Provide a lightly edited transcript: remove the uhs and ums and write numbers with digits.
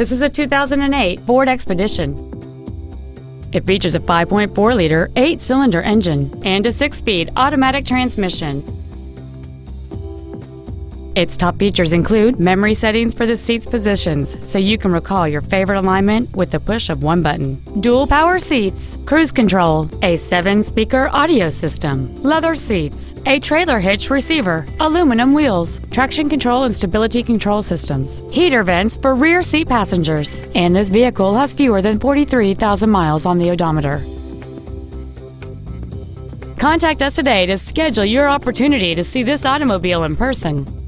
This is a 2008 Ford Expedition. It features a 5.4-liter, 8-cylinder engine and a 6-speed automatic transmission. Its top features include memory settings for the seat's positions, so you can recall your favorite alignment with the push of one button, dual power seats, cruise control, a 7-speaker audio system, leather seats, a trailer hitch receiver, aluminum wheels, traction control and stability control systems, heater vents for rear seat passengers, and this vehicle has fewer than 43,000 miles on the odometer. Contact us today to schedule your opportunity to see this automobile in person.